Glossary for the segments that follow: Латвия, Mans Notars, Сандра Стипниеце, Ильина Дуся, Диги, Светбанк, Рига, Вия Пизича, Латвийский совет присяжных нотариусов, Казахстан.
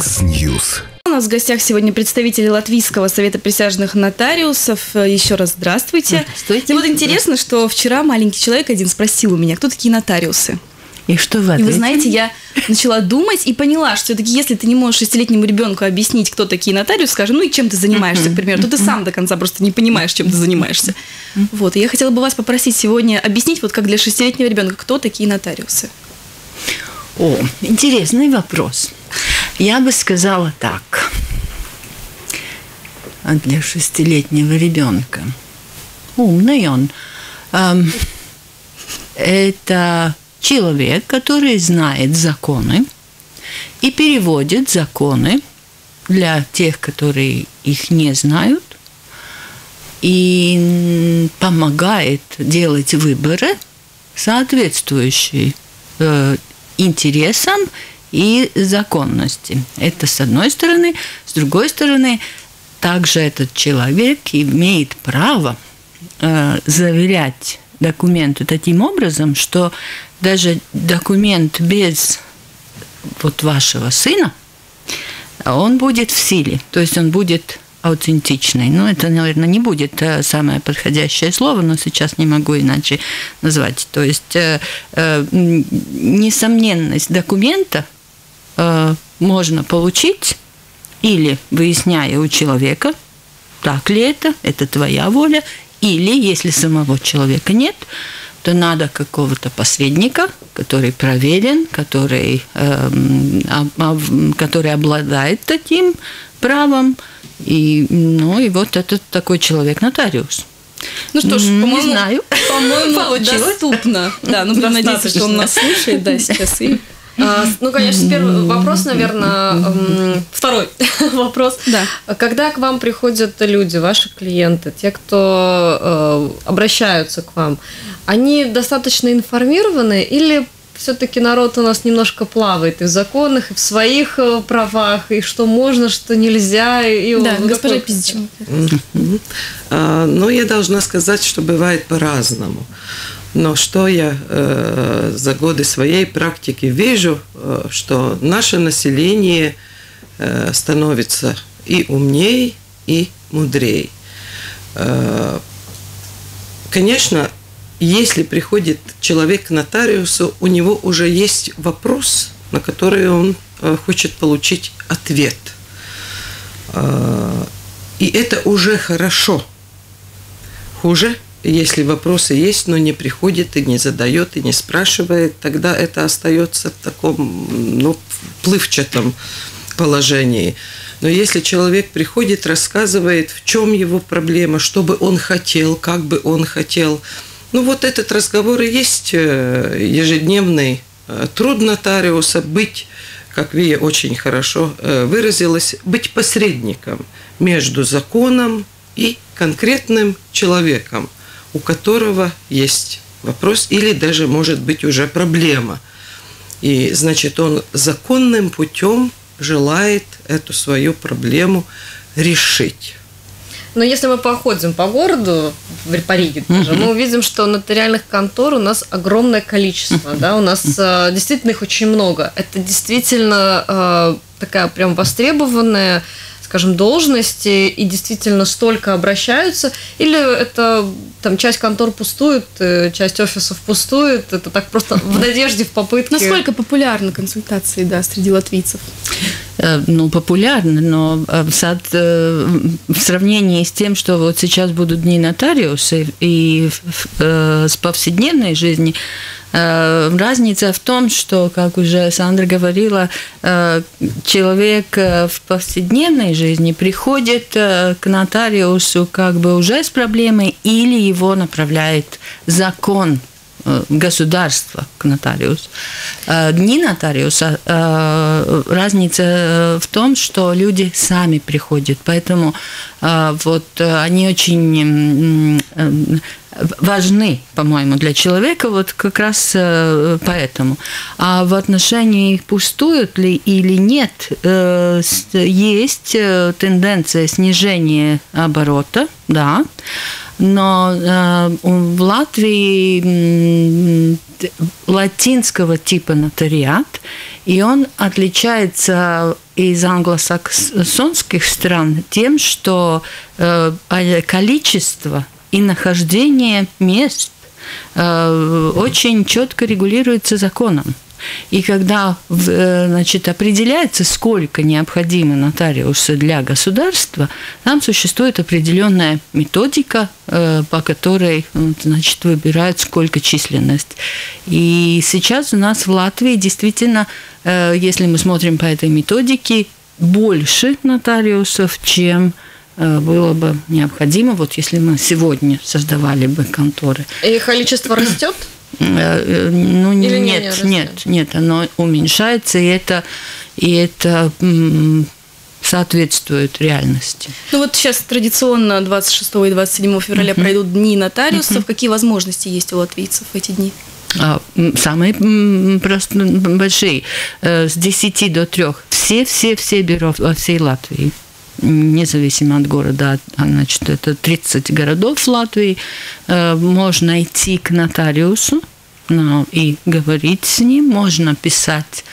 Tax News. У нас в гостях сегодня представители Латвийского совета присяжных нотариусов. Еще раз здравствуйте. Здравствуйте. И вот интересно, что вчера маленький человек один спросил у меня, кто такие нотариусы. И что вы ответили? И вы знаете, я начала думать и поняла, что все-таки если ты не можешь шестилетнему ребенку объяснить, кто такие нотариусы, скажи, ну и чем ты занимаешься, к примеру, то ты сам до конца просто не понимаешь, чем ты занимаешься. Вот, и я хотела бы вас попросить сегодня объяснить, вот как для шестилетнего ребенка, кто такие нотариусы. О, интересный вопрос. Я бы сказала так. Для шестилетнего ребенка. Умный он. Это человек, который знает законы и переводит законы для тех, которые их не знают, и помогает делать выборы, соответствующие интересам и законности. Это с одной стороны. С другой стороны, также этот человек имеет право заверять документы таким образом, что даже документ без вот вашего сына, он будет в силе, то есть он будет аутентичный. Ну, это, наверное, не будет самое подходящее слово, но сейчас не могу иначе назвать. То есть несомненность документа можно получить, или выясняя у человека, так ли это твоя воля, или, если самого человека нет, то надо какого-то посредника, который проверен, который обладает таким правом. И, ну, и вот этот такой человек-нотариус. Ну что ж, по-моему, доступно. Да, ну, прям надеюсь, что он нас слушает, да, сейчас. Ну, конечно, первый вопрос, наверное, второй вопрос. Да. Когда к вам приходят люди, ваши клиенты, те, кто обращаются к вам, они достаточно информированы или все-таки народ у нас немножко плавает и в законах, и в своих правах, и что можно, что нельзя? И да, госпожа Пизича. Ну, я должна сказать, что бывает по-разному. Но что я за годы своей практики вижу, что наше население становится и умней, и мудрей. Конечно, если приходит человек к нотариусу, у него уже есть вопрос, на который он хочет получить ответ. И это уже хорошо. Хуже, если вопросы есть, но не приходит и не задает, и не спрашивает, тогда это остается в таком, ну, плывчатом положении. Но если человек приходит, рассказывает, в чем его проблема, что бы он хотел, как бы он хотел. Ну, вот этот разговор и есть ежедневный труд нотариуса быть, как Вия очень хорошо выразилась, быть посредником между законом и конкретным человеком, у которого есть вопрос или даже, может быть, уже проблема. И, значит, он законным путем желает эту свою проблему решить. Но если мы походим по городу, по Риге даже, мы увидим, что нотариальных контор у нас огромное количество. Да? У нас действительно их очень много. Это действительно такая прям востребованная, скажем, должности, и действительно столько обращаются, или это там часть контор пустует, часть офисов пустует, это так просто в надежде, в попытке. Насколько популярны консультации, да, среди латвийцев? Ну, популярны, но в сравнении с тем, что вот сейчас будут дни нотариуса и с повседневной жизни, разница в том, что, как уже Сандра говорила, человек в повседневной жизни приходит к нотариусу как бы уже с проблемой, или его направляет закон государства к нотариусу. Дни нотариуса, разница в том, что люди сами приходят, поэтому вот они очень важны, по-моему, для человека, вот как раз поэтому. А в отношении их пустуют ли или нет, есть тенденция снижения оборота, да, но в Латвии латинского типа нотариат, и он отличается из англосаксонских стран тем, что количество и нахождение мест очень четко регулируется законом. И когда, значит, определяется, сколько необходимо нотариуса для государства, там существует определенная методика, по которой, значит, выбирают, сколько численность. И сейчас у нас в Латвии действительно, если мы смотрим по этой методике, больше нотариусов, чем было бы необходимо, вот если мы сегодня создавали бы конторы. И количество растет? Ну, нет, оно уменьшается, и это соответствует реальности. Ну вот сейчас традиционно 26 и 27 февраля пройдут дни нотариусов. Какие возможности есть у латвийцев в эти дни? Самые большие. С 10 до 3. Все бюро во всей Латвии, независимо от города, значит, это 30 городов Латвии, можно идти к нотариусу и говорить с ним, можно писать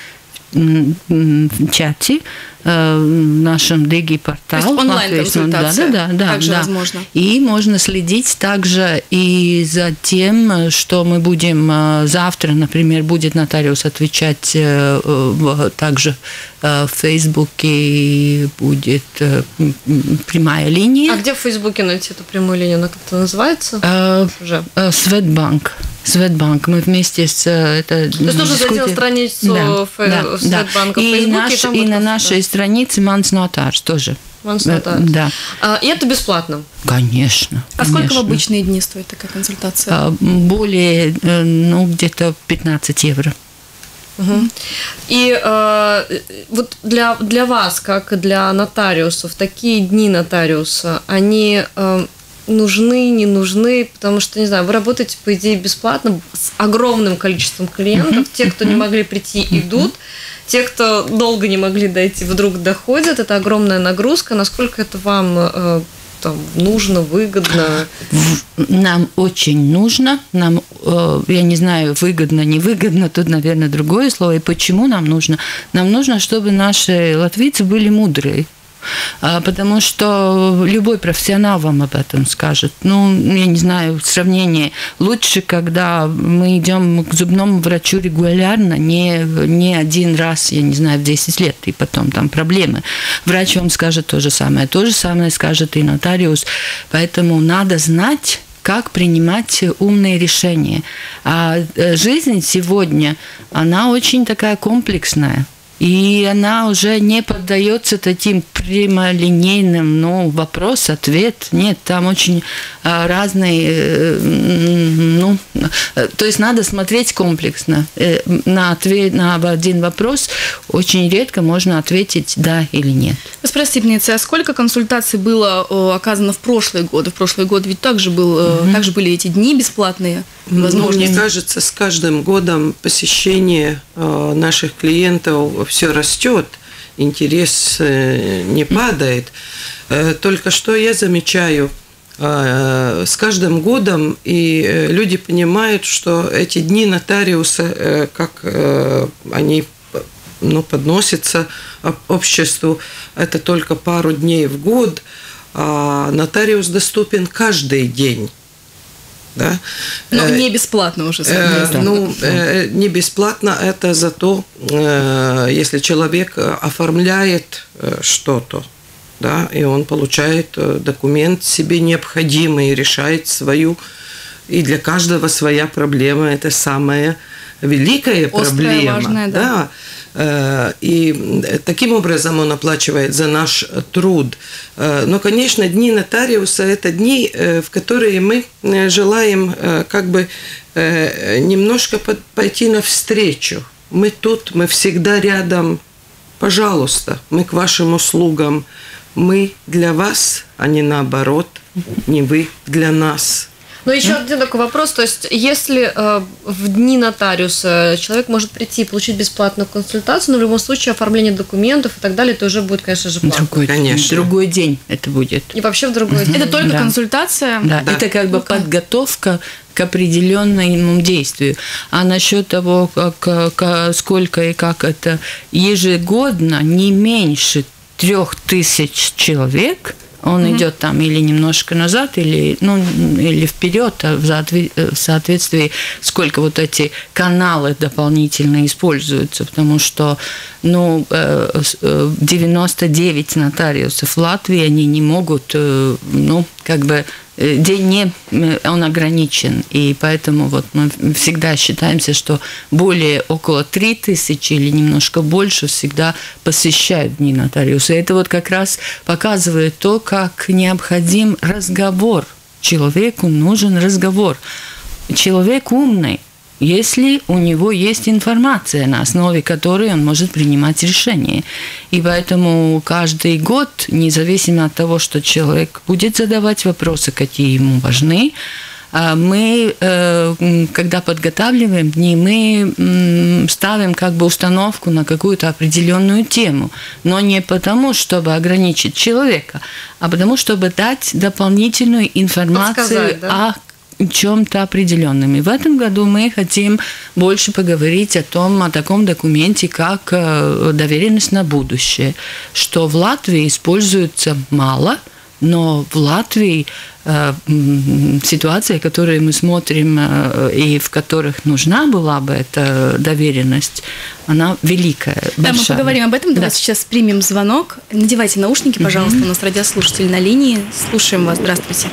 в чате, в нашем Диги-портале. Онлайн-консультация. Да. Возможно. И можно следить также и за тем, что мы будем завтра, например, будет нотариус отвечать также в Фейсбуке, будет прямая линия. А где в Фейсбуке найти эту прямую линию? Она как-то называется? Светбанк. Светбанк. Мы вместе с... это. То есть нужно зайти на страницу Светбанка в Фейсбуке. И на нашей странице Mans Notars тоже. Mans Notars. Да. И это бесплатно? Конечно. А сколько в обычные дни стоит такая консультация? Более, где-то 15 евро. Угу. И вот для вас, как для нотариусов, такие дни нотариуса, они... нужны, не нужны, потому что, не знаю, вы работаете, по идее, бесплатно с огромным количеством клиентов. Те, кто не могли прийти, идут. Те, кто долго не могли дойти, вдруг доходят. Это огромная нагрузка. Насколько это вам нужно, выгодно? Нам очень нужно. Нам, я не знаю, выгодно, невыгодно, тут, наверное, другое слово. И почему нам нужно? Нам нужно, чтобы наши латвийцы были мудрые. Потому что любой профессионал вам об этом скажет. Я не знаю, сравнение. Лучше, когда мы идем к зубному врачу регулярно, не один раз, я не знаю, в 10 лет, и потом там проблемы. Врач вам скажет то же самое скажет и нотариус. Поэтому надо знать, как принимать умные решения. А жизнь сегодня, она очень такая комплексная. И она уже не поддается таким прямолинейным, вопрос-ответ. Нет, там очень разные, то есть надо смотреть комплексно. На один вопрос очень редко можно ответить «да» или «нет». Госпожа Стипниеце, а сколько консультаций было оказано в прошлые годы? В прошлый год ведь также были эти дни бесплатные? Мне кажется, с каждым годом посещение наших клиентов все растет, интерес не падает. Только что я замечаю, с каждым годом и люди понимают, что эти дни нотариуса, как они подносятся обществу, это только пару дней в год, а нотариус доступен каждый день. Да? Но не бесплатно уже. Не бесплатно это зато, если человек оформляет что-то, да, и он получает документ себе необходимый, решает свою, и для каждого своя проблема, это самая великая проблема. Важная, да. И таким образом он оплачивает за наш труд. Но, конечно, дни нотариуса – это дни, в которые мы желаем немножко пойти навстречу. Мы тут, мы всегда рядом. Пожалуйста, мы к вашим услугам. Мы для вас, а не наоборот, не вы для нас. Но еще один такой вопрос, то есть если в дни нотариуса человек может прийти и получить бесплатную консультацию, но в любом случае оформление документов и так далее, это уже будет, конечно же, платно. Другой день это будет. И вообще в другой день. Это только консультация? Да, да. Это как бы подготовка к определенному действию. А насчет того, как, сколько и как это, ежегодно не меньше 3000 человек, он идет там или немножко назад, или, ну, или вперед, в соответствии, сколько вот эти каналы дополнительно используются, потому что, ну, 99 нотариусов Латвии, они не могут, ну, как бы, день не, он ограничен, и поэтому вот мы всегда считаемся, что более около 3000 или немножко больше всегда посещают дни нотариуса. Это вот как раз показывает то, как необходим разговор. Человеку нужен разговор. Человек умный, если у него есть информация, на основе которой он может принимать решения. И поэтому каждый год, независимо от того, что человек будет задавать вопросы, какие ему важны, мы, когда подготавливаем дни, мы ставим как бы установку на какую-то определенную тему, но не потому, чтобы ограничить человека, а потому, чтобы дать дополнительную информацию о чем-то определенным. И в этом году мы хотим больше поговорить о таком документе, как доверенность на будущее, что в Латвии используется мало, но в Латвии ситуации, которые мы смотрим и в которых нужна была бы эта доверенность, она великая, большая. Да, мы поговорим об этом, давайте сейчас примем звонок. Надевайте наушники, пожалуйста, у нас радиослушатель на линии. Слушаем вас, здравствуйте.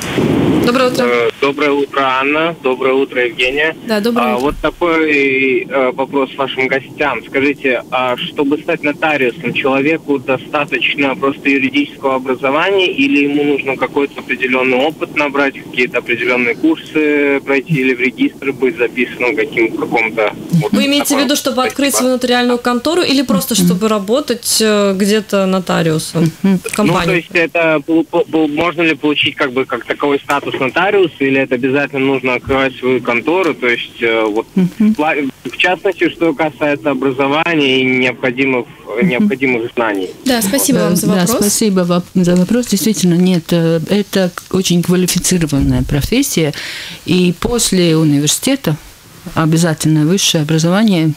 Доброе утро. Доброе утро, Анна. Доброе утро, Евгения. Да, доброе утро. Вот такой вопрос вашим гостям. Скажите, а чтобы стать нотариусом, человеку достаточно просто юридического образования или ему нужно какой-то определенный опыт набрать, какие-то определенные курсы пройти или в регистр быть записанным в каком-то... Вот, вы имеете в виду, чтобы открыть свою нотариальную контору или просто чтобы работать где-то нотариусом в компании? Ну, то есть это можно ли получить как бы как таковой статус нотариуса или это обязательно нужно открывать свою контору? То есть вот в частности, что касается образования и необходимых знаний. Да, спасибо вам за вопрос. Да, спасибо за вопрос. Действительно, нет, это очень квалифицированная профессия, и после университета обязательное высшее образование,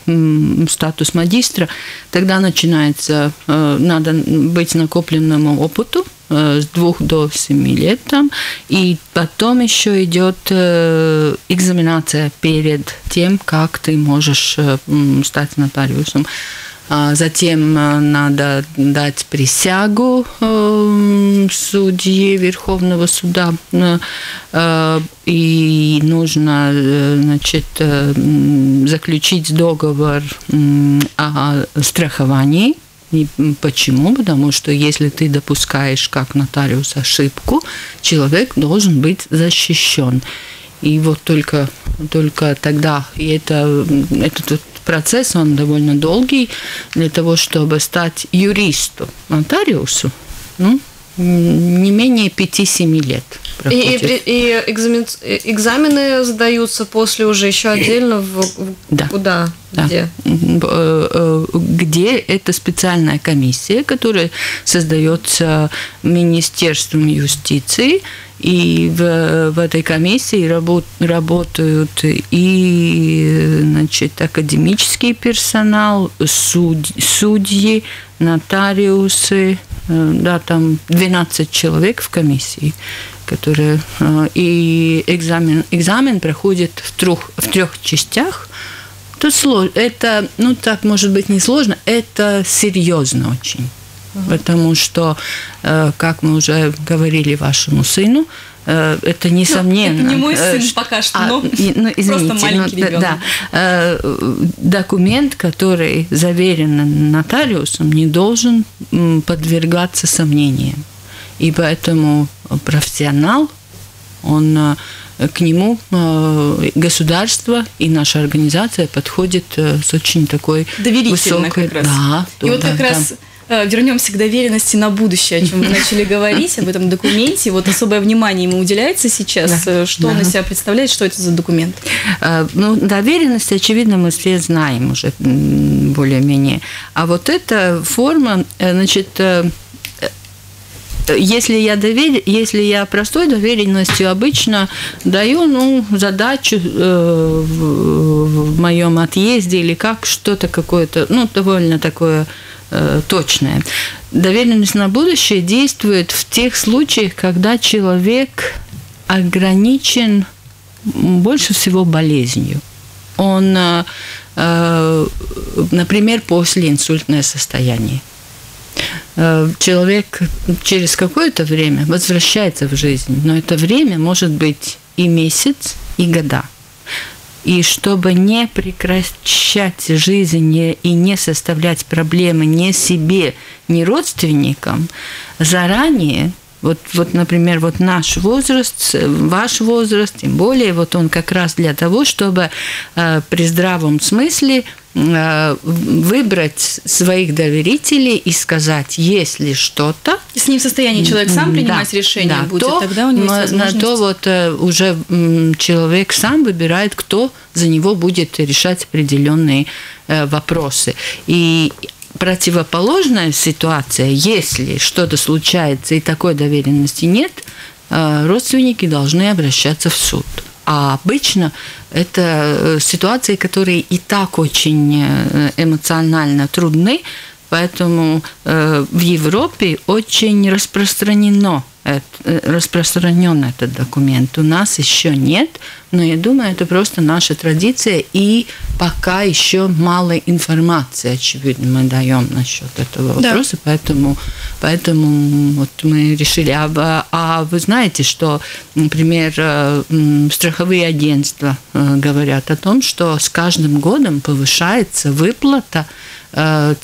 статус магистра, тогда начинается, надо быть накопленному опыту с 2 до 7 лет там, и потом еще идет экзаменация перед тем, как ты можешь стать нотариусом. Затем надо дать присягу судье Верховного суда, и нужно, значит, заключить договор о страховании. И почему? Потому что если ты допускаешь как нотариус ошибку, человек должен быть защищен. И вот только тогда, и этот процесс, он довольно долгий, для того, чтобы стать юристу, нотариусу, ну, не менее 5-7 лет проходит. И экзамены задаются после уже еще отдельно куда? Да. Где это специальная комиссия, которая создается Министерством юстиции, и в этой комиссии работают и, значит, академический персонал, судьи, нотариусы, да, там 12 человек в комиссии, которые, и экзамен проходит в трех частях. Это, ну, так может быть не сложно, это серьезно очень, потому что, как мы уже говорили вашему сыну, это несомненно. Ну, это не мой сын пока что, но извините, просто маленький ребенок. Да, документ, который заверен нотариусом, не должен подвергаться сомнениям. И поэтому профессионал, он... К нему государство и наша организация подходит с очень такой высокой... Доверительно как раз. Да, и вот как раз вернемся к доверенности на будущее, о чем мы начали говорить, об этом документе. Вот особое внимание ему уделяется сейчас. Да, что он из себя представляет, что это за документ? Ну, доверенность, очевидно, мы все знаем уже более-менее. А вот эта форма, значит... Если я простой доверенностью обычно даю, ну, задачу в моем отъезде или как, что-то какое-то, ну, довольно такое точное. Доверенность на будущее действует в тех случаях, когда человек ограничен больше всего болезнью. Он, например, послеинсультное состояние. Человек через какое-то время возвращается в жизнь, но это время может быть и месяц, и года. И чтобы не прекращать жизнь и не составлять проблемы ни себе, ни родственникам, заранее, вот, например, вот наш возраст, ваш возраст, тем более, вот он как раз для того, чтобы при здравом смысле выбрать своих доверителей и сказать, если что-то... Если не в состоянии человек сам принимать решение будет, то, тогда у него есть возможность... То вот уже человек сам выбирает, кто за него будет решать определенные вопросы. И противоположная ситуация, если что-то случается и такой доверенности нет, родственники должны обращаться в суд. А обычно это ситуации, которые и так очень эмоционально трудны, поэтому в Европе очень распространен этот документ. У нас еще нет, но я думаю, это просто наша традиция, и пока еще мало информации, очевидно, мы даем насчет этого вопроса, да. Поэтому вот мы решили. А вы знаете, что, например, страховые агентства говорят о том, что с каждым годом повышается выплата на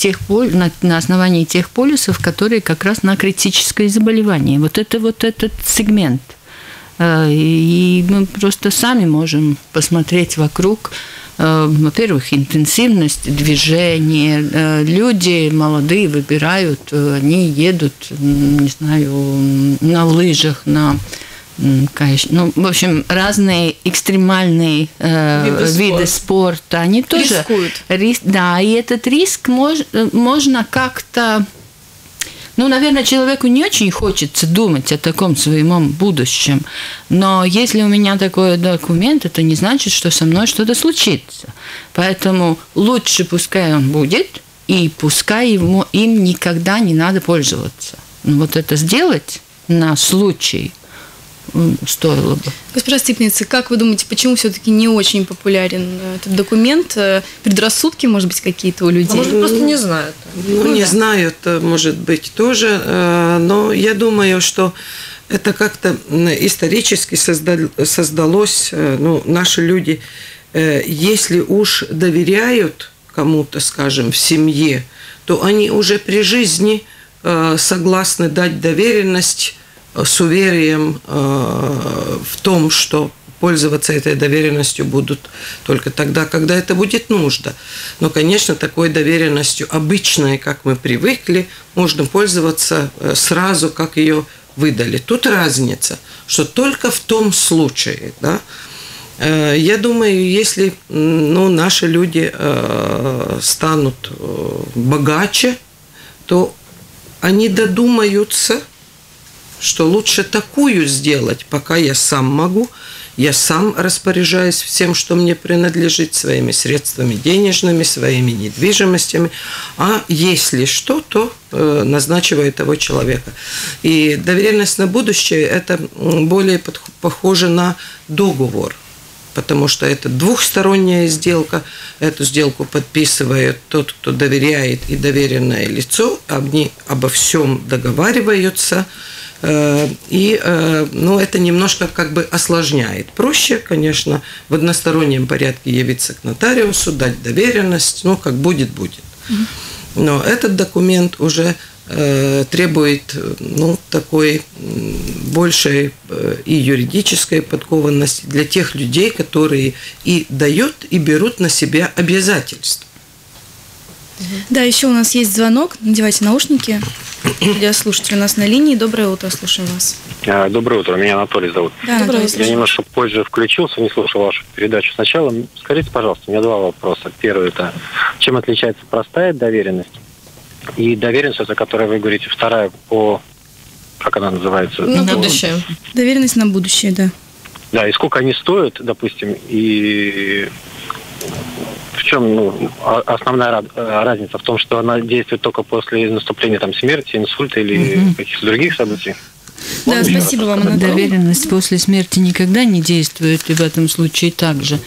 основании тех полисов, которые как раз на критическое заболевание. Вот это вот этот сегмент. И мы просто сами можем посмотреть вокруг. Во-первых, интенсивность движения. Люди молодые выбирают, они едут, не знаю, на лыжах, на... Ну, в общем, разные экстремальные виды спорта, они тоже рискуют. Да, и этот риск можно как-то... Ну, наверное, человеку не очень хочется думать о таком своем будущем, но если у меня такой документ, это не значит, что со мной что-то случится. Поэтому лучше пускай он будет, и пускай им никогда не надо пользоваться. Ну, вот это сделать на случай... стоило бы. Госпожа Стипниеце, как вы думаете, почему все-таки не очень популярен этот документ? Предрассудки, может быть, какие-то у людей? А может, просто не знают. Ну, не знают, может быть, тоже. Но я думаю, что это как-то исторически создалось. Ну, наши люди, если уж доверяют кому-то, скажем, в семье, то они уже при жизни согласны дать доверенность с уверием в том, что пользоваться этой доверенностью будут только тогда, когда это будет нужно. Но, конечно, такой доверенностью обычной, как мы привыкли, можно пользоваться сразу, как ее выдали. Тут разница, что только в том случае, да, я думаю, если наши люди станут богаче, то они додумаются, что лучше такую сделать, пока я сам могу, я сам распоряжаюсь всем, что мне принадлежит, своими средствами денежными, своими недвижимостями, а если что, то назначиваю того человека. И доверенность на будущее – это более похоже на договор, потому что это двухсторонняя сделка, эту сделку подписывает тот, кто доверяет, и доверенное лицо, они обо всем договариваются. И, ну, это немножко как бы осложняет. Проще, конечно, в одностороннем порядке явиться к нотариусу, дать доверенность, ну, как будет, будет. Но этот документ уже требует, ну, такой большей и юридической подкованности для тех людей, которые и дают, и берут на себя обязательства. Да, еще у нас есть звонок. Надевайте наушники. Слушатель у нас на линии. Доброе утро, слушаем вас. Доброе утро, меня Анатолий зовут. Да, Анатолий, я немножко позже включился, не слушал вашу передачу сначала. Скажите, пожалуйста, у меня два вопроса. Первый – это чем отличается простая доверенность и доверенность, о которой вы говорите, вторая по, как она называется? На будущее. Доверенность на будущее, да. Да, и сколько они стоят, допустим, и... В чем основная разница? В том, что она действует только после наступления там, смерти, инсульта или каких-то других событий? Да, можно спасибо вам, Анатолий. Доверенность после смерти никогда не действует, и в этом случае также.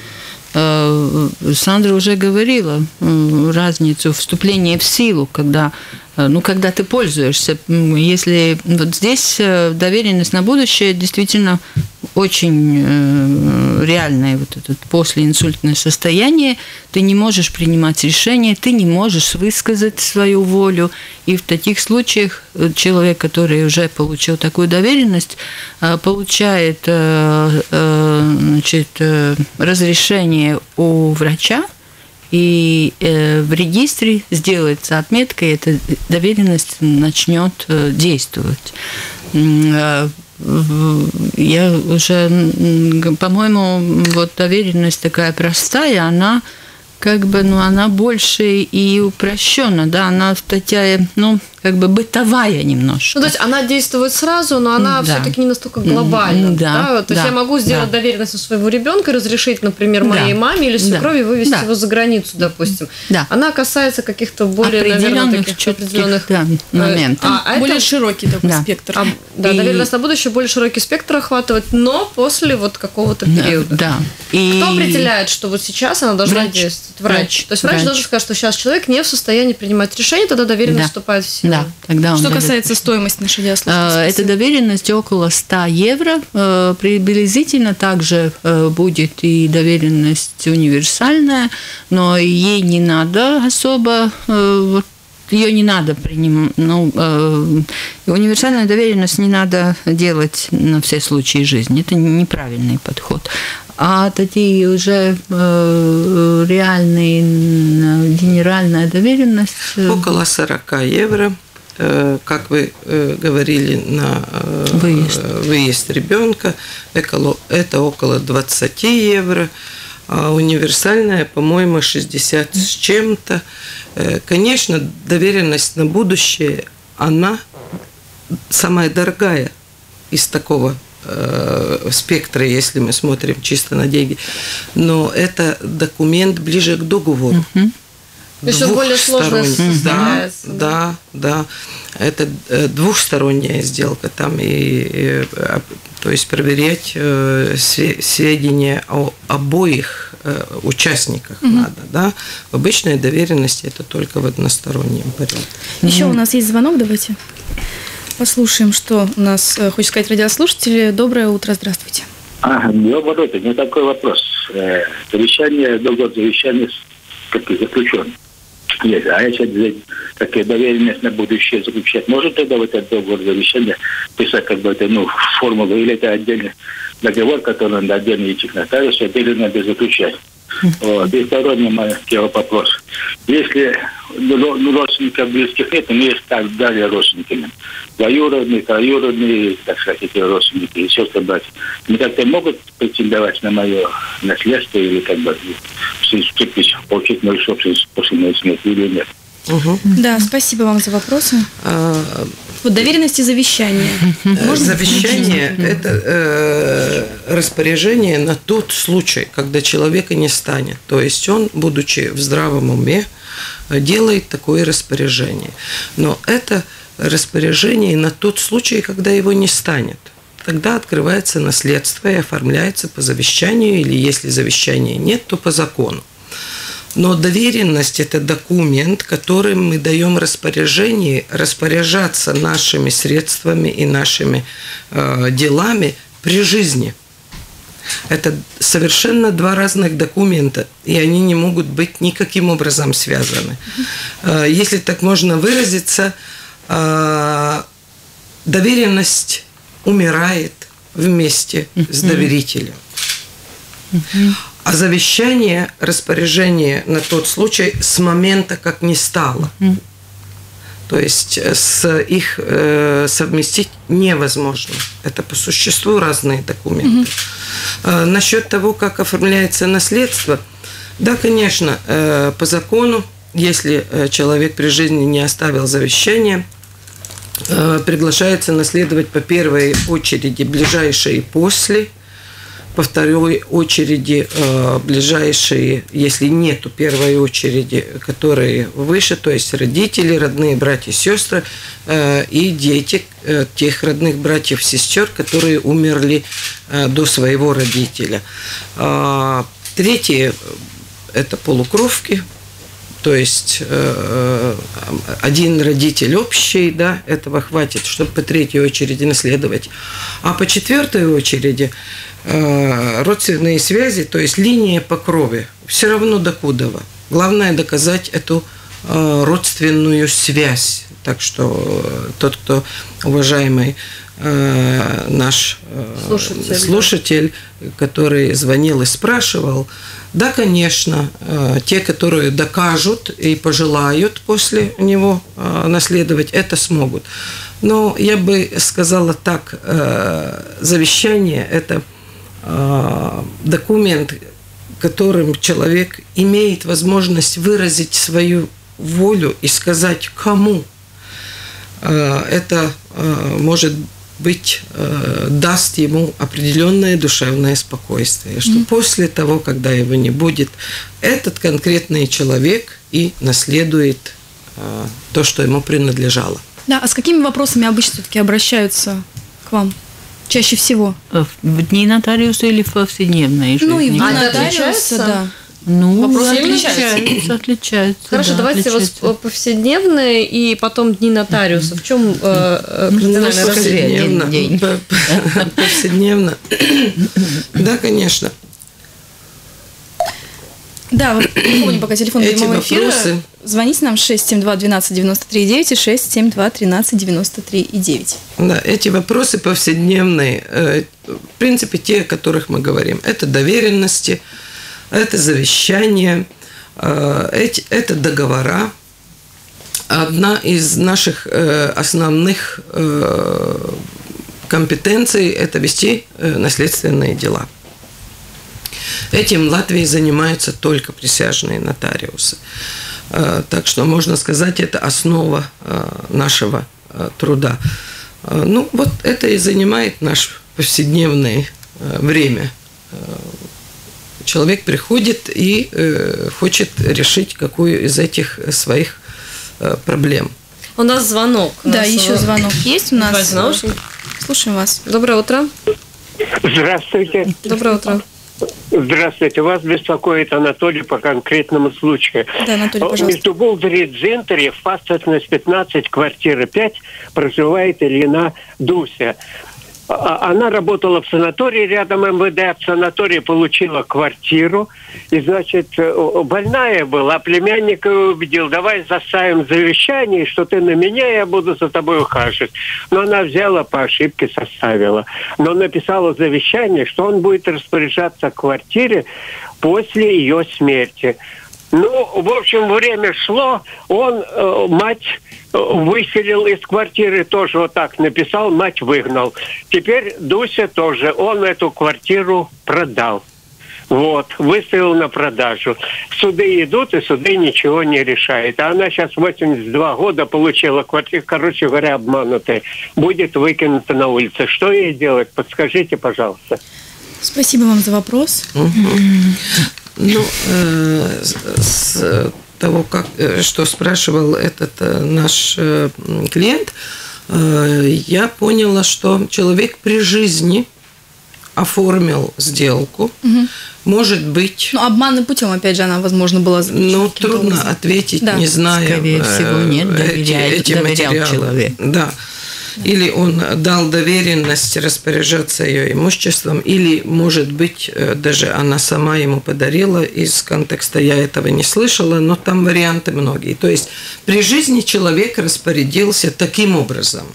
Сандра уже говорила разницу вступления в силу, когда, ну, когда ты пользуешься. Если вот здесь доверенность на будущее действительно очень реальное вот это послеинсультное состояние, ты не можешь принимать решения, ты не можешь высказать свою волю. И в таких случаях человек, который уже получил такую доверенность, получает значит, разрешение у врача, и в регистре сделается отметка, и эта доверенность начнет действовать. Я уже, по-моему, вот доверенность такая простая, она как бы, ну, она больше и упрощена, да, она такая, ну, как бы бытовая немножко. Ну, то есть она действует сразу, но она все-таки не настолько глобальна. Да, да? То есть я могу сделать доверенность у своего ребенка, разрешить, например, моей маме или свекрови вывести его за границу, допустим. Да. Она касается каких-то более, наверное, таких определенных моментов. Более широкий такой спектр. Да, доверенность на будущее более широкий спектр охватывает, но после вот какого-то периода. Да. И... Кто определяет, что вот сейчас она должна действовать? Врач. То есть врач должен сказать, что сейчас человек не в состоянии принимать решение, тогда доверенность вступает в силу. Да, тогда он касается стоимости нашей диаслушки? Эта доверенность около 100 евро. Приблизительно также будет и доверенность универсальная, но ей не надо особо... Ее не надо принимать. Ну, универсальную доверенность не надо делать на все случаи жизни. Это неправильный подход. А такие уже реальные, генеральная доверенность... Около 40 евро, как вы говорили, на выезд ребенка. Это около 20 евро. А универсальная, по-моему, 60 с чем-то. Конечно, доверенность на будущее, она самая дорогая из такого спектра, если мы смотрим чисто на деньги. Но это документ ближе к договору. Еще более сложно составляется. Да, да, да. Это двухсторонняя сделка. Там и, то есть проверять сведения о обоих участниках надо. Да? В обычной доверенности это только в одностороннем порядке. Еще у нас есть звонок, давайте послушаем, что у нас хочет сказать радиослушатели. Доброе утро, здравствуйте. Доброе утро. У меня такой вопрос. Завещание, договор завещания заключен. Нет, а если такая доверенность на будущее заключать, может тогда в этот договор завещания писать как бы это, ну, формулу, или это отдельный договор, который надо отдельно идти к нотариусу, отдельно надо заключать. Вот. И второй маленький вопрос. Если родственников близких нет, но есть так далее родственниками. Двоюродные, троюродные, так сказать, эти родственники, и сестры, братья. Они как-то могут претендовать на мое наследство или как бы вступить, получить мою собственность после моей смерти или нет? Да, спасибо вам за вопросы. Вот доверенность и завещание. Завещание – это распоряжение на тот случай, когда человека не станет. То есть он, будучи в здравом уме, делает такое распоряжение. Но это распоряжение на тот случай, когда его не станет. Тогда открывается наследство и оформляется по завещанию, или если завещания нет, то по закону. Но доверенность – это документ, которым мы даем распоряжение распоряжаться нашими средствами и нашими делами при жизни. Это совершенно два разных документа, и они не могут быть никаким образом связаны. Если так можно выразиться, доверенность умирает вместе с доверителем. А завещание, распоряжение на тот случай с момента, как не стало. То есть с их совместить невозможно. Это по существу разные документы. Насчет того, как оформляется наследство, да, конечно, по закону, если человек при жизни не оставил завещание, приглашается наследовать по первой очереди ближайшие после, по второй очереди ближайшие, если нету первой очереди, которые выше, то есть родители, родные братья, сестры и дети тех родных братьев, сестер, которые умерли до своего родителя. Третье – это полукровки, то есть один родитель общий, да, этого хватит, чтобы по третьей очереди наследовать. А по четвертой очереди родственные связи, то есть линия по крови, все равно докудова. Главное доказать эту родственную связь. Так что тот, кто, уважаемый наш слушатель, который звонил и спрашивал, да, конечно, те, которые докажут и пожелают после него наследовать, это смогут. Но я бы сказала так, завещание – это документ, которым человек имеет возможность выразить свою волю и сказать, кому. Это может быть, даст ему определенное душевное спокойствие, что после того, когда его не будет, этот конкретный человек и наследует то, что ему принадлежало. Да, а с какими вопросами обычно все-таки обращаются к вам? Чаще всего? В дни нотариуса или в повседневной жизни? Ну, и в дни нотариуса, да. Ну, вопросы отличаются. Хорошо, да, давайте повседневные и потом дни нотариуса. В чем кардинальное различие? Повседневно. Да, конечно. Да, вы помните, пока телефон прямого эфира. Звоните нам 672-12-93-9 и 672-13-93-9. Да, эти вопросы повседневные, в принципе, те, о которых мы говорим. Это доверенности, это завещание, это договора. Одна из наших основных компетенций – это вести наследственные дела. Этим в Латвии занимаются только присяжные нотариусы. Так что, можно сказать, это основа нашего труда. Ну, вот это и занимает наше повседневное время. Человек приходит и хочет решить какую из этих своих проблем. У нас звонок. Да, еще звонок есть у нас. Слушаем вас. Доброе утро. Здравствуйте. Доброе утро. Здравствуйте. Вас беспокоит Анатолий по конкретному случаю. Да, Анатолий, пожалуйста. Между Болдери и Дзентери в пасторность 15, квартира 5, проживает Ильина Дуся. Она работала в санатории рядом МВД, в санатории получила квартиру, и, значит, больная была, племянник ее убедил, давай составим завещание, что ты на меня, я буду за тобой ухаживать. Но она взяла, по ошибке составила. Но написала завещание, что он будет распоряжаться в квартире после ее смерти. Ну, в общем, время шло, он мать выселил из квартиры, тоже вот так написал, мать выгнал. Теперь Дуся тоже, он эту квартиру продал. Вот, выставил на продажу. Суды идут, и суды ничего не решают. А она сейчас 82 года получила квартиру, короче говоря, обманутая. Будет выкинута на улицу. Что ей делать? Подскажите, пожалуйста. Спасибо вам за вопрос. Ну, с того, что спрашивал этот наш клиент, я поняла, что человек при жизни оформил сделку. Может быть... Ну, обманным путем, опять же, она, возможно, была... Ну, трудно ответить, да. Не знаю. Скорее всего, нет, доверял человек. Да. Или он дал доверенность распоряжаться ее имуществом, или, может быть, даже она сама ему подарила. Из контекста я этого не слышала, но там варианты многие. То есть при жизни человек распорядился таким образом.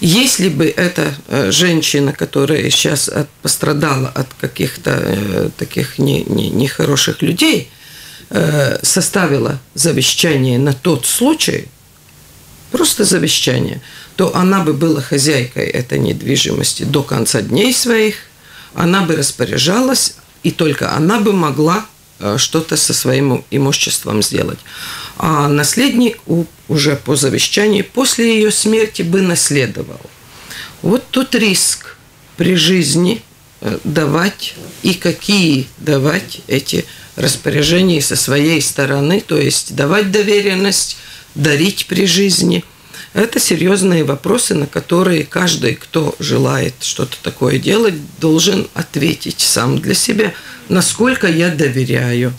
Если бы эта женщина, которая сейчас пострадала от каких-то таких нехороших людей, составила завещание на тот случай, просто завещание, то она бы была хозяйкой этой недвижимости до конца дней своих, она бы распоряжалась, и только она бы могла что-то со своим имуществом сделать. А наследник уже по завещанию после ее смерти бы наследовал. Вот тут риск при жизни давать и какие давать эти распоряжения со своей стороны, то есть давать доверенность, дарить при жизни. Это серьезные вопросы, на которые каждый, кто желает что-то такое делать, должен ответить сам для себя, насколько я доверяю.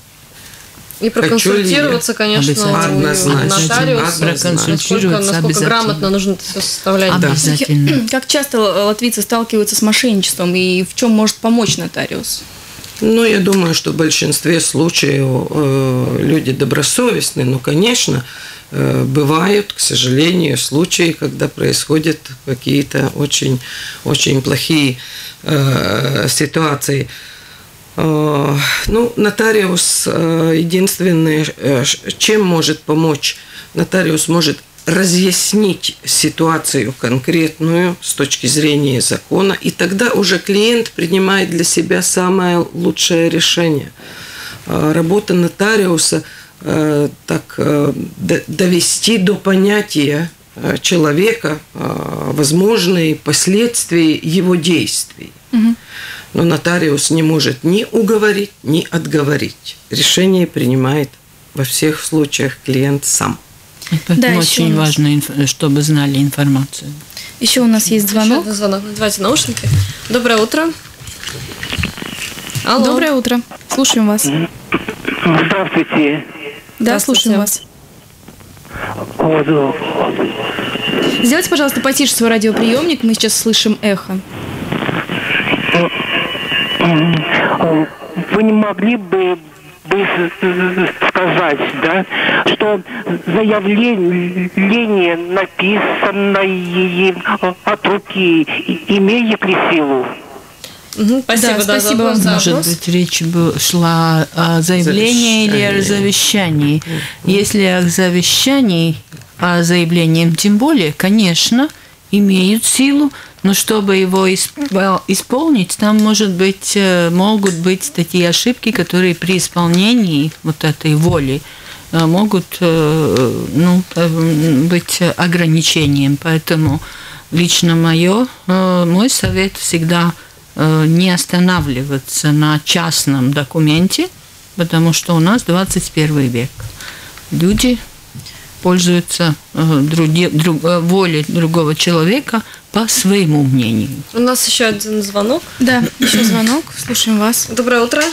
И проконсультироваться, конечно, насколько грамотно нужно это все составлять. Обязательно. Как часто латвийцы сталкиваются с мошенничеством и в чем может помочь нотариус? Ну, я думаю, что в большинстве случаев люди добросовестны, но, конечно, бывают, к сожалению, случаи, когда происходят какие-то очень, очень плохие ситуации. Ну, нотариус единственное, чем может помочь? Нотариус может разъяснить ситуацию конкретную с точки зрения закона, и тогда уже клиент принимает для себя самое лучшее решение. Работа нотариуса так довести до понятия человека возможные последствия его действий. Угу. Но нотариус не может ни уговорить, ни отговорить. Решение принимает во всех случаях клиент сам. Поэтому да, очень важно, чтобы знали информацию. Еще у нас есть звонок. Давайте наушники. Доброе утро. Алло. Доброе утро. Слушаем вас. Здравствуйте. Да, слушаем вас. Сделайте, пожалуйста, потише свой радиоприемник. Мы сейчас слышим эхо. Вы не могли бы сказать, да, что заявление написанное от руки имеет ли силу? Спасибо, да, да, спасибо вам за вопрос. Может быть, речь шла о заявлении или о завещании. Если о завещании, о заявлении, тем более, конечно, имеют силу, но чтобы его исполнить, там, может быть, могут быть такие ошибки, которые при исполнении вот этой воли могут, ну, быть ограничением. Поэтому лично мой совет всегда не останавливаться на частном документе, потому что у нас 21 век. Люди пользуются волей другого человека по своему мнению. У нас еще один звонок. Да, еще звонок. Слушаем вас. Доброе утро.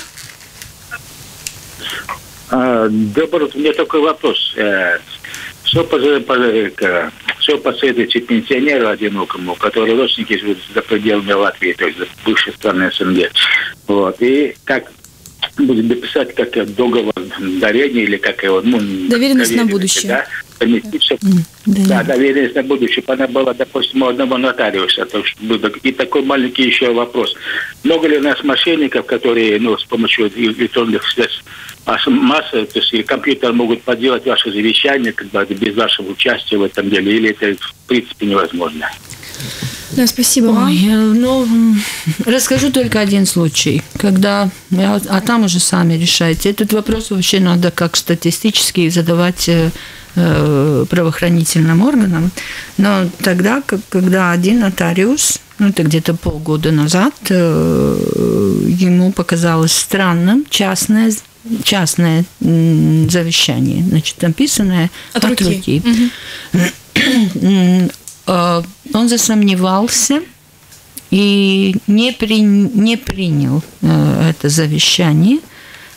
Доброе утро. У меня такой вопрос. Что посоветуете пенсионеру одинокому, который родственники живут за пределами Латвии, то есть за бывшей страны СНГ? Вот. И как будет дописать, как договор дарения или как его... Ну, доверенность на будущее. Да? Да, доверенность на будущее. Она была, допустим, у одного нотариуса. И такой маленький еще вопрос. Много ли у нас мошенников, которые, ну, с помощью электронных средств массы, то есть компьютер могут подделать ваше завещание, когда без вашего участия в этом деле, или это в принципе невозможно? Да, спасибо вам. Ой, ну, расскажу только один случай, когда, а там уже сами решайте. Этот вопрос вообще надо как статистически задавать правоохранительным органам. Но тогда, когда один нотариус, ну, это где-то полгода назад, ему показалось странным частное завещание, значит, написанное от руки. Угу. Он засомневался и не принял это завещание.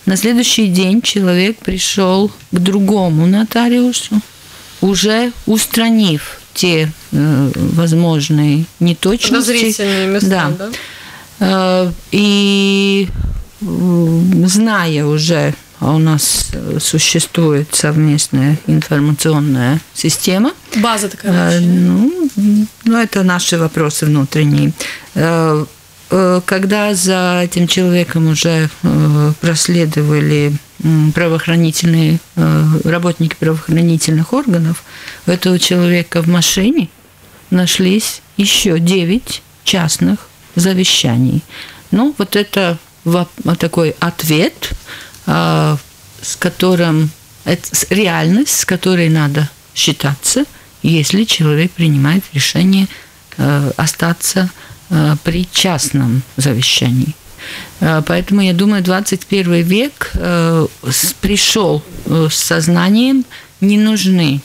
На следующий день человек пришел к другому нотариусу, уже устранив те возможные неточности. Подозрительные места, да? И зная уже у нас существует совместная информационная система. База такая? Ну, это наши вопросы внутренние. Когда за этим человеком уже проследовали правоохранительные работники правоохранительных органов, у этого человека в машине нашлись еще 9 частных завещаний. Ну, вот это такой ответ, с которым реальность, с которой надо считаться, если человек принимает решение остаться при частном завещании. Поэтому, я думаю, 21 век пришел с сознанием, не нужны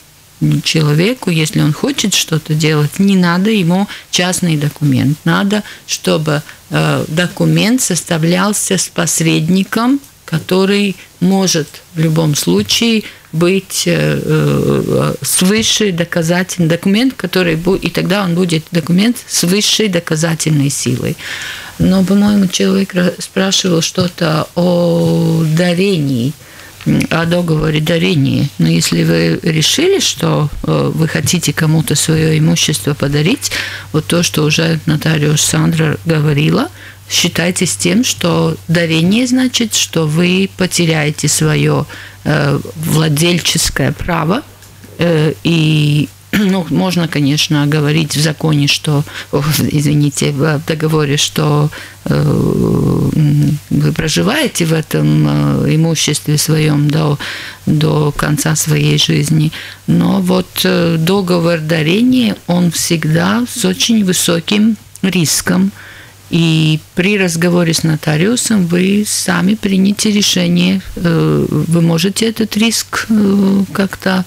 человеку, если он хочет что-то делать, не надо ему частный документ. Надо, чтобы документ составлялся с посредником, который может в любом случае быть с высшей доказательной документ, который будет, и тогда он будет документ с высшей доказательной силой. Но, по-моему, человек спрашивал что-то о дарении, о договоре дарения. Но если вы решили, что вы хотите кому-то свое имущество подарить, вот то, что уже нотариус Сандра говорила, считайтесь тем, что дарение значит, что вы потеряете свое владельческое право. И ну, можно, конечно, говорить в законе, что, извините, в договоре, что вы проживаете в этом имуществе своем до конца своей жизни. Но вот договор дарения, он всегда с очень высоким риском. И при разговоре с нотариусом вы сами примете решение, вы можете этот риск как-то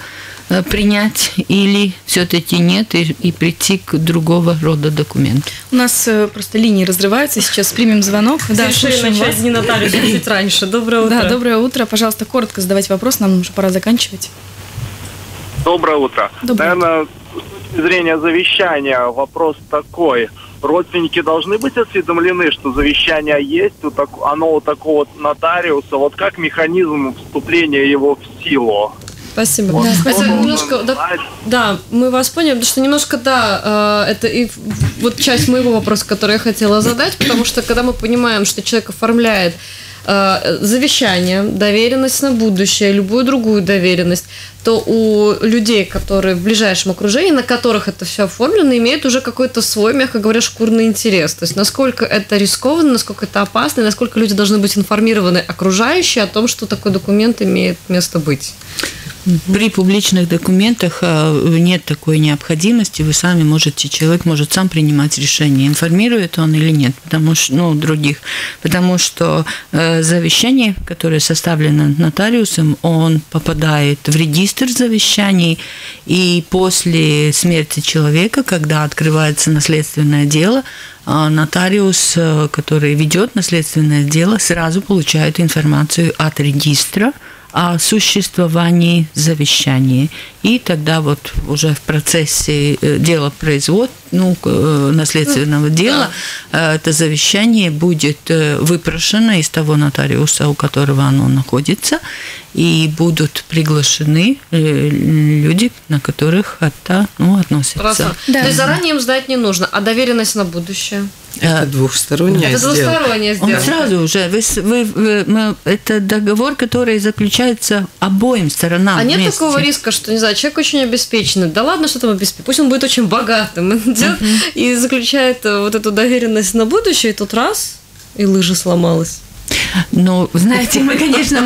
принять или все-таки нет, и прийти к другого рода документу. У нас просто линии разрываются, сейчас примем звонок. Да, слушаем вас. Дни нотариуса чуть раньше. Доброе утро. Да, доброе утро. Пожалуйста, коротко задавайте вопрос, нам уже пора заканчивать. Доброе утро. Доброе. Наверное, с точки зрения завещания вопрос такой. Родственники должны быть осведомлены, что завещание есть, оно у такого нотариуса. Вот как механизм вступления его в силу? Спасибо. Вот, да, это немножко, да, мы вас поняли, потому что немножко, да, это и вот часть моего вопроса, который я хотела задать, потому что когда мы понимаем, что человек оформляет завещание, доверенность на будущее, любую другую доверенность, то у людей, которые в ближайшем окружении, на которых это все оформлено, имеют уже какой-то свой, мягко говоря, шкурный интерес. То есть насколько это рискованно, насколько это опасно, насколько люди должны быть информированы окружающие о том, что такой документ имеет место быть. При публичных документах нет такой необходимости, вы сами можете, человек может сам принимать решение, информирует он или нет, потому что, ну, других, потому что завещание, которое составлено нотариусом, он попадает в регистр завещаний, и после смерти человека, когда открывается наследственное дело, нотариус, который ведет наследственное дело, сразу получает информацию от регистра о существовании завещания. И тогда вот уже в процессе дела наследственного дела, это завещание будет выпрошено из того нотариуса, у которого оно находится, и будут приглашены люди, на которых это относится. Да. То есть заранее им сдать не нужно, а доверенность на будущее? Это двухсторонняя сделка. Он сразу уже, это договор, который заключается обоим сторонам. А нет вместе такого риска, что, не знаю, человек очень обеспеченный, да ладно, что там обеспеченный, пусть он будет очень богатым, и заключает вот эту доверенность на будущее, и тут раз, и лыжа сломалась. Ну, знаете, мы, конечно,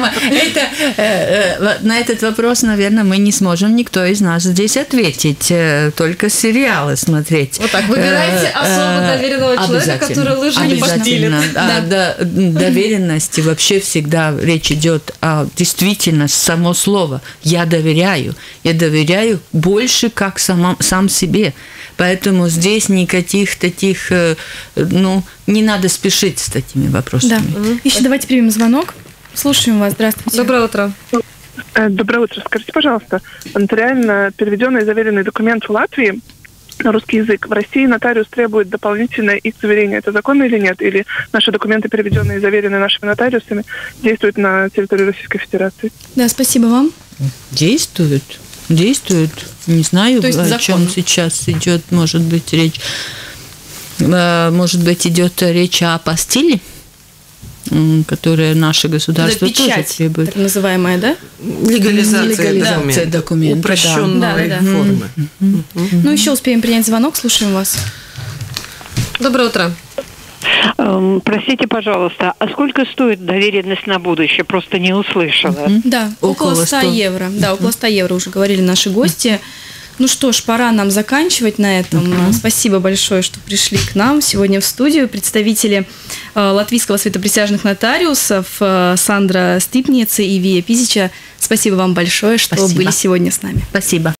на этот вопрос, наверное, мы не сможем никто из нас здесь ответить, только сериалы смотреть. Вот так, выбирайте особо доверенного человека, который лыжи не подпилит. Да, доверенности вообще всегда речь идет о действительно само слово. Я доверяю больше, как сам себе. Поэтому здесь никаких таких, не надо спешить с такими вопросами. Да. Еще давайте примем звонок. Слушаем вас. Здравствуйте. Доброе утро. Доброе утро. Скажите, пожалуйста, нотариально переведенный и заверенный документ в Латвии русский язык. В России нотариус требует дополнительное их заверение. Это законно или нет? Или наши документы, переведенные и заверенные нашими нотариусами, действуют на территории Российской Федерации? Да, спасибо вам. Действуют. Не знаю, о чем сейчас идет, может быть, речь. Может быть, идет речь о апостиле, которое наше государство тоже требует. Так называемая, да? Легализация документов. Упрощенной формы. Ну, еще успеем принять звонок, слушаем вас. Доброе утро. Простите, пожалуйста, а сколько стоит доверенность на будущее? Просто не услышала. Да, около 100 евро. Да, около 100 евро уже говорили наши гости. Ну что ж, пора нам заканчивать на этом. Спасибо большое, что пришли к нам сегодня в студию. Представители Латвийского совета присяжных нотариусов Сандра Стипниеце и Вия Пизича. Спасибо вам большое, что были сегодня с нами. Спасибо.